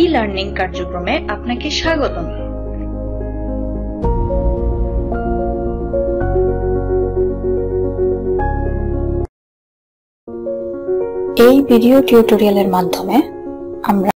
ई-লার্নিং কার্যক্রমে আপনাকে স্বাগতম। এই ভিডিও টিউটোরিয়ালের মাধ্যমে আমরা